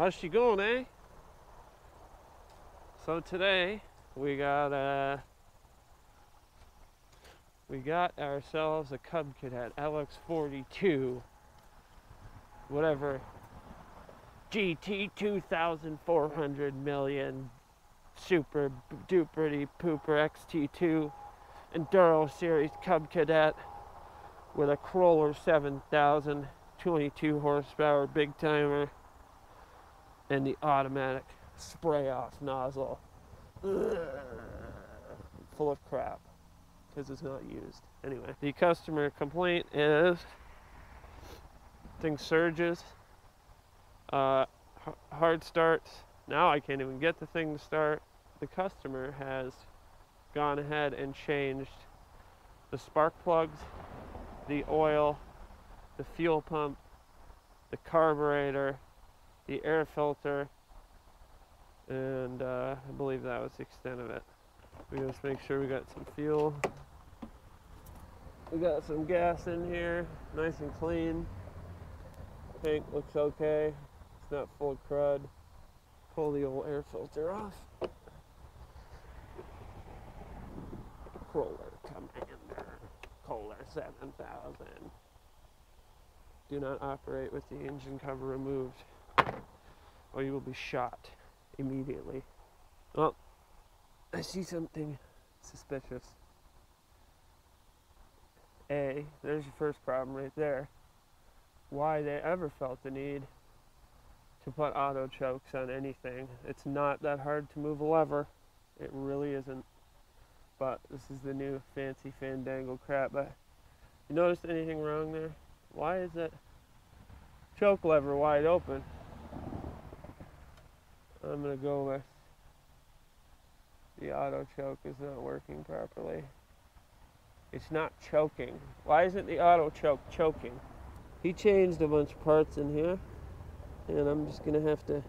How's she going, eh? So today we got ourselves a Cub Cadet LX42, whatever, GT 2,400 million super duperty pooper XT2 Enduro Series Cub Cadet with a Crawler 7000, 22 horsepower big timer, and the automatic spray-off nozzle. Ugh. Full of crap, because it's not used. Anyway, the customer complaint is thing surges, hard starts. Now I can't even get the thing to start. The customer has gone ahead and changed the spark plugs, the oil, the fuel pump, the carburetor, the air filter, and I believe that was the extent of it. We just make sure we got some fuel. We got some gas in here, nice and clean. Tank looks okay, it's not full of crud. Pull the old air filter off. Crawler Commander, Kohler 7000. Do not operate with the engine cover removed, or you will be shot immediately. Well, I see something suspicious. A, there's your first problem right there. Why they ever felt the need to put auto chokes on anything. It's not that hard to move a lever. It really isn't. But this is the new fancy fandangle crap. But you noticed anything wrong there? Why is that choke lever wide open? I'm going to go with the auto choke is not working properly. It's not choking. Why isn't the auto choke choking? He changed a bunch of parts in here, and I'm just going to have to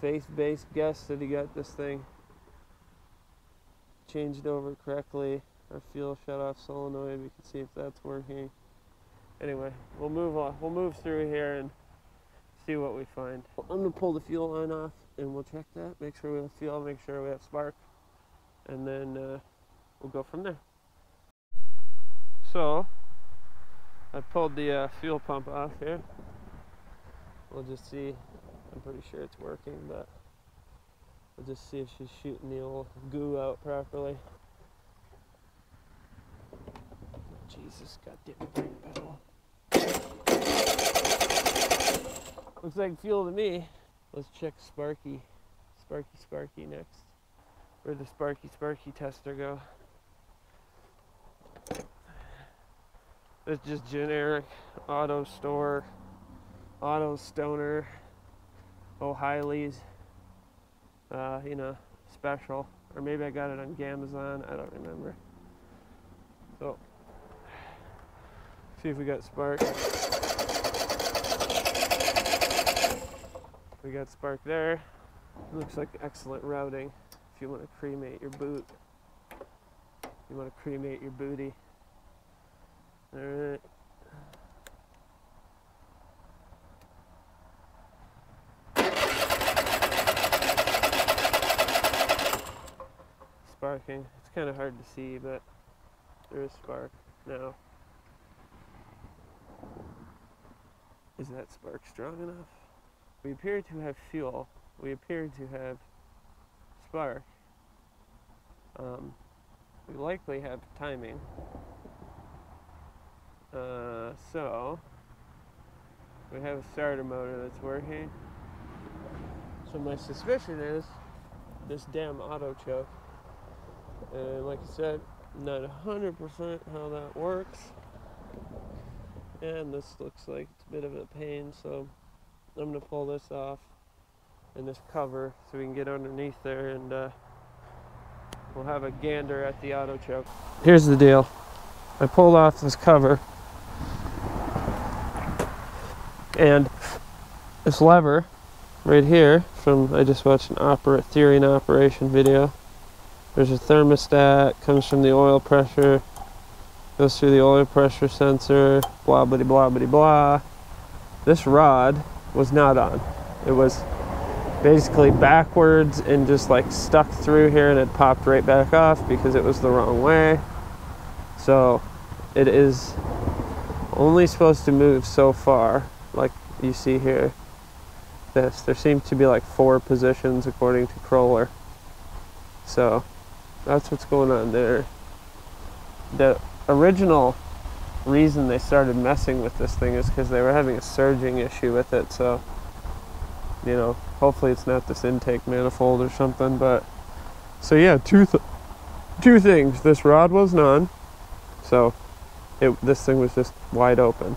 faith-based guess that he got this thing changed over correctly. Our fuel shut-off solenoid, we can see if that's working. Anyway, we'll move on. We'll move through here and see what we find. I'm gonna pull the fuel line off and we'll check that, make sure we have fuel, make sure we have spark, and then we'll go from there. So I pulled the fuel pump off here. We'll just see. I'm pretty sure it's working, but we'll just see if she's shooting the old goo out properly. Jesus goddamn brake pedal. Looks like fuel to me. Let's check Sparky. Sparky next. Where'd the Sparky tester go? That's just generic auto store, auto stoner, O'Reilly's, you know, special. Or maybe I got it on Gamazon, I don't remember. So, see if we got spark. We got spark there. Looks like excellent routing if you want to cremate your boot. You want to cremate your booty. Alright. Sparking. It's kind of hard to see, but there is spark now. Is that spark strong enough? We appear to have fuel, we appear to have spark, we likely have timing, so we have a starter motor that's working. So my suspicion is this damn auto choke, and like I said, not 100% how that works, and this looks like it's a bit of a pain, so I'm going to pull this off and this cover so we can get underneath there, and we'll have a gander at the auto choke. Here's the deal. I pulled off this cover, and this lever right here from, I just watched an theory and operation video. There's a thermostat, comes from the oil pressure, goes through the oil pressure sensor, blah, bitty, blah, bitty, blah. This rod was not on. It was basically backwards and just like stuck through here, and it popped right back off because it was the wrong way. So it is only supposed to move so far, like you see here. This, there seems to be like 4 positions according to Crawler. So that's what's going on there. The original reason they started messing with this thing is because they were having a surging issue with it. So, you know, hopefully it's not this intake manifold or something. But so yeah, two things. This rod wasn't on, so this thing was just wide open.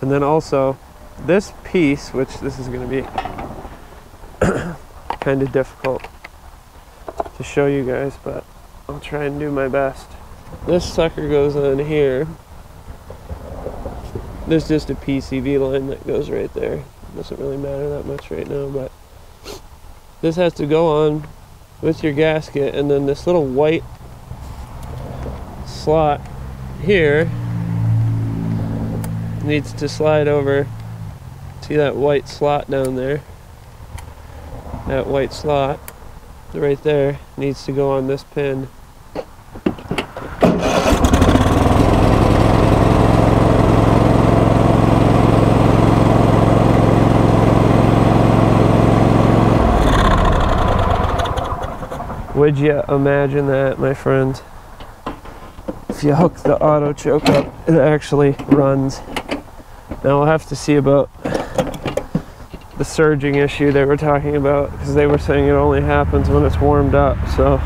And then also this piece, which this is going to be kind of difficult to show you guys, but I'll try and do my best. This sucker goes on here. There's just a PCV line that goes right there. Doesn't really matter that much right now, but this has to go on with your gasket, and then this little white slot here needs to slide over. See that white slot down there? That white slot right there needs to go on this pin. Would you imagine that, my friends? If you hook the auto choke up, it actually runs. Now we'll have to see about the surging issue they were talking about, because they were saying it only happens when it's warmed up. So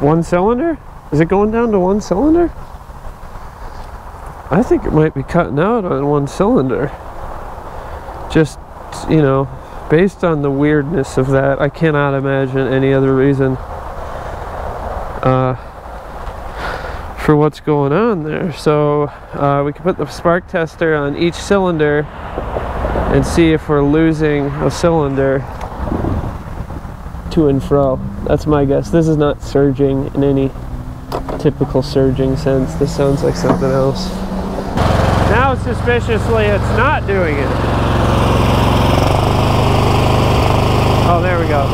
one cylinder? Is it going down to one cylinder? I think it might be cutting out on one cylinder. Just, you know, based on the weirdness of that, I cannot imagine any other reason for what's going on there. So we can put the spark tester on each cylinder and see if we're losing a cylinder to and fro. That's my guess. This is not surging in any typical surging sense. This sounds like something else. Now suspiciously it's not doing it. Oh, there we go.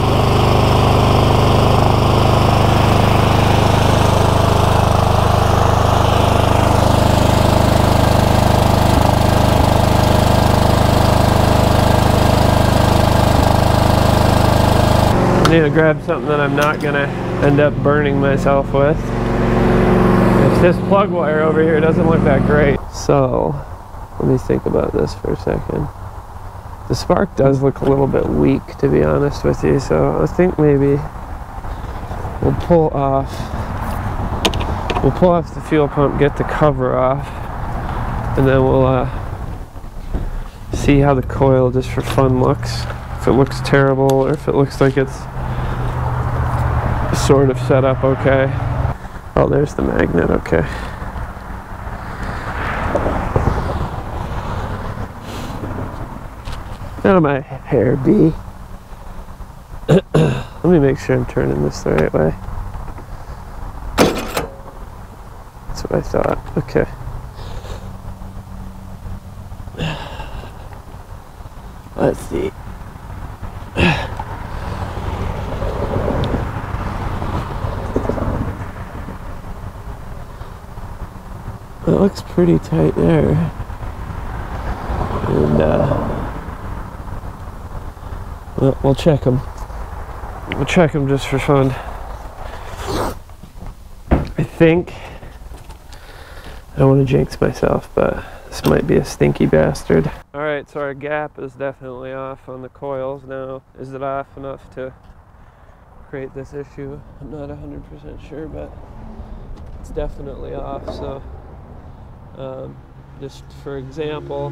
I need to grab something that I'm not gonna end up burning myself with. If this plug wire over here doesn't look that great. So let me think about this for a second. The spark does look a little bit weak, to be honest with you, so I think maybe we'll pull off the fuel pump, get the cover off, and then we'll see how the coil, just for fun, looks. If it looks terrible or if it looks like it's sort of set up okay. Oh, there's the magnet, okay. That'll my hair be. Let me make sure I'm turning this the right way. That's what I thought, okay. Let's see. It looks pretty tight there, and we'll check them. We'll check them just for fun. I think I don't want to jinx myself, but this might be a stinky bastard. All right, so our gap is definitely off on the coils now. Is it off enough to create this issue? I'm not 100% sure, but it's definitely off. So. Just for example,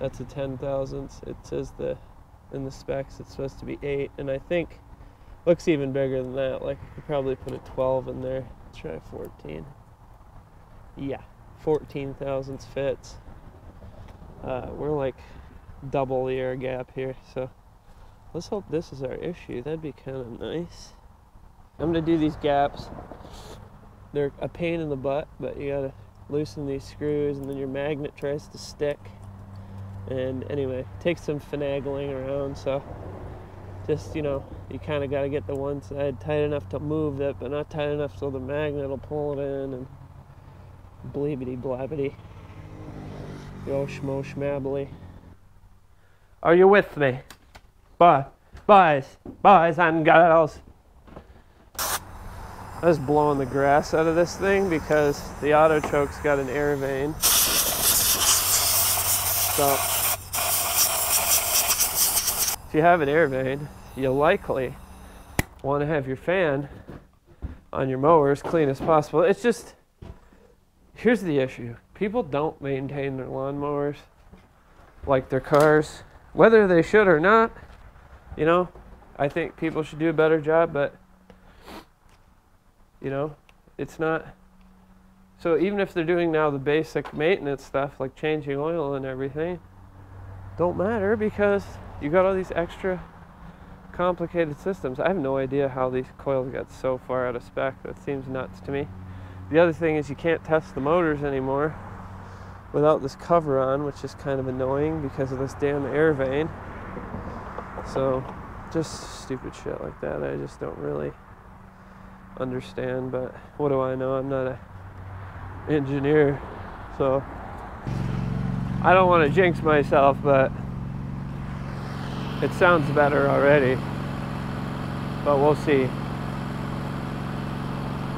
that's a 10,000. It says in the specs it's supposed to be 8, and I think Looks even bigger than that. Like, you could probably put a 12 in there. Let's try 14. Yeah, 14 thousandths fits. We're like double the air gap here, so let's hope this is our issue. That'd be kind of nice. I'm gonna do these gaps. They're a pain in the butt, but you gotta loosen these screws, and then your magnet tries to stick. And anyway, it takes some finagling around, so just, you know, you kind of got to get the one side tight enough to move it, but not tight enough so the magnet will pull it in, and bleebity blabbity. Yo schmo schmabbly. Are you with me? Boys and girls. I was blowing the grass out of this thing because the auto choke's got an air vane. So if you have an air vane, you'll likely want to have your fan on your mower as clean as possible. It's just, here's the issue. People don't maintain their lawnmowers like their cars, whether they should or not. You know, I think people should do a better job, but you know, it's not. So even if they're doing now the basic maintenance stuff like changing oil and everything, don't matter because you got all these extra complicated systems. I have no idea how these coils got so far out of spec. That seems nuts to me. The other thing is you can't test the motors anymore without this cover on, which is kind of annoying because of this damn air vane. So just stupid shit like that I just don't really understand, but what do I know? I'm not a engineer, so I don't want to jinx myself, but it sounds better already, but we'll see.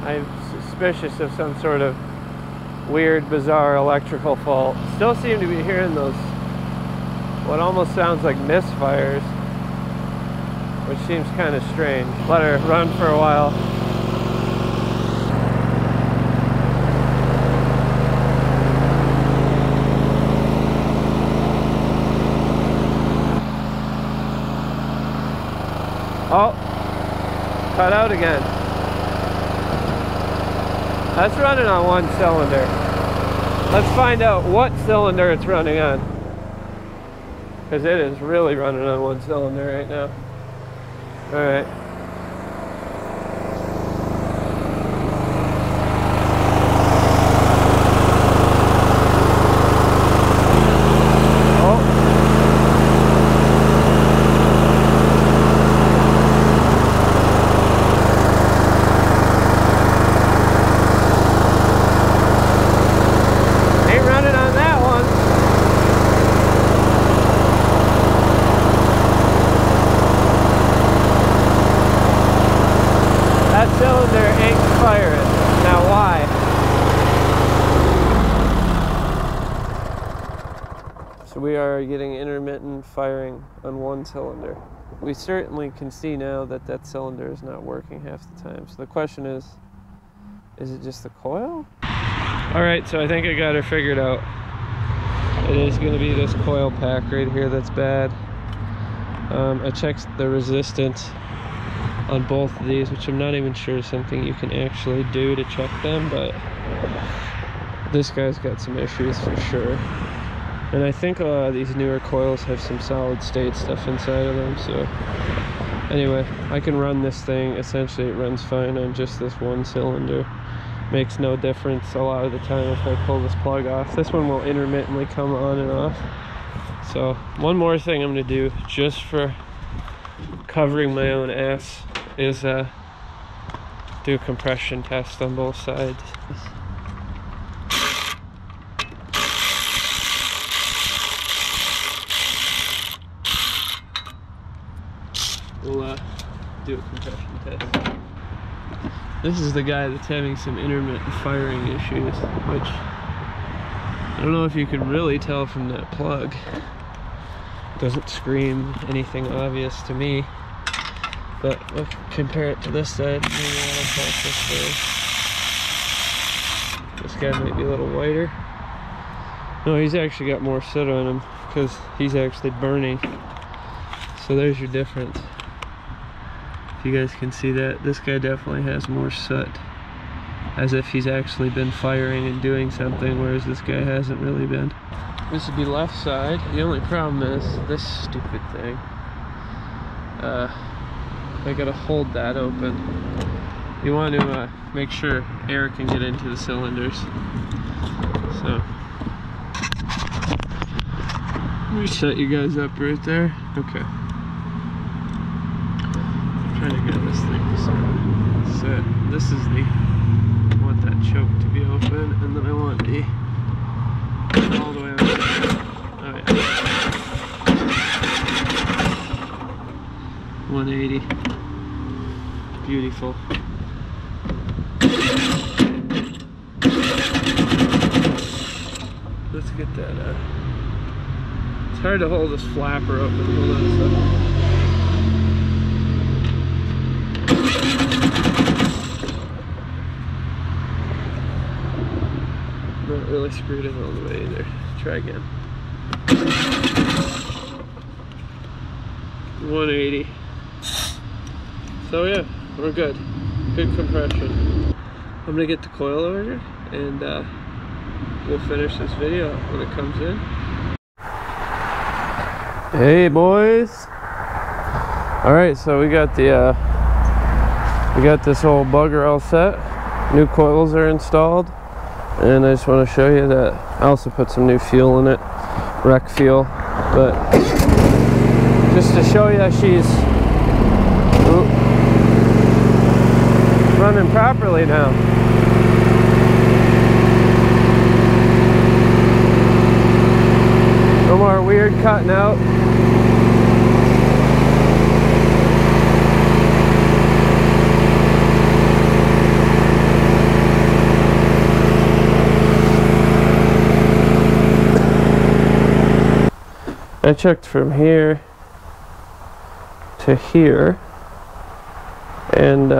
I'm suspicious of some sort of weird, bizarre electrical fault. Still seem to be hearing those, what almost sounds like misfires, which seems kind of strange. Let her run for a while. Oh, cut out again. That's running on one cylinder. Let's find out what cylinder it's running on, because it is really running on one cylinder right now. All right. Firing on one cylinder. We certainly can see now that that cylinder is not working half the time. So the question is it just the coil? All right, so I think I got her figured out. It is going to be this coil pack right here that's bad. I checked the resistance on both of these, which I'm not even sure is something you can actually do to check them, but this guy's got some issues for sure. And I think a lot of these newer coils have some solid state stuff inside of them, so anyway, I can run this thing. Essentially it runs fine on just this one cylinder. Makes no difference a lot of the time if I pull this plug off. This one will intermittently come on and off. So one more thing I'm gonna do just for covering my own ass is do a compression test on both sides. We'll do a compression test. This is the guy that's having some intermittent firing issues, which I don't know if you can really tell from that plug. Doesn't scream anything obvious to me, but we'll compare it to this side. Maybe this guy might be a little whiter. No, he's actually got more soot on him because he's actually burning. So there's your difference. If you guys can see that, this guy definitely has more soot, as if he's actually been firing and doing something, whereas this guy hasn't really been. This would be left side. The only problem is this stupid thing. I gotta hold that open. You want to make sure air can get into the cylinders. So let me set you guys up right there. Okay. I'm trying to get this thing to start. So this is the, I want that choke to be open, and then I want the all the way up. Oh yeah. 180. Beautiful. Let's get that out. It's hard to hold this flapper open. Hold on a second. Not really screwed in all the way either. Try again. 180. So yeah, we're good. Good compression. I'm gonna get the coil ordered and we'll finish this video when it comes in. Hey boys! All right, so we got the this whole bugger all set. New coils are installed, and I just want to show you that I also put some new fuel in it, wreck fuel. But just to show you, she's running properly now. No more weird cutting out. I checked from here to here, and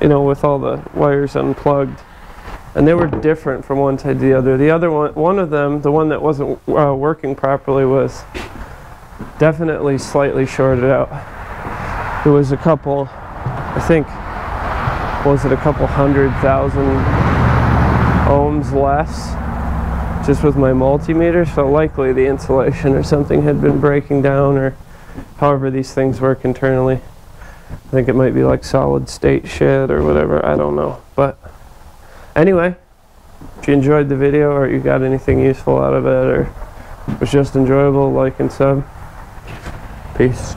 you know, with all the wires unplugged. And they were different from one side to the other. The other one, the one that wasn't working properly, was definitely slightly shorted out. It was a couple, I think, was it a couple 100,000 ohms less, just with my multimeter. So likely the insulation or something had been breaking down, or however these things work internally. I think it might be like solid state shit or whatever, I don't know. But anyway, if you enjoyed the video, or you got anything useful out of it, or it was just enjoyable, like and sub. Peace.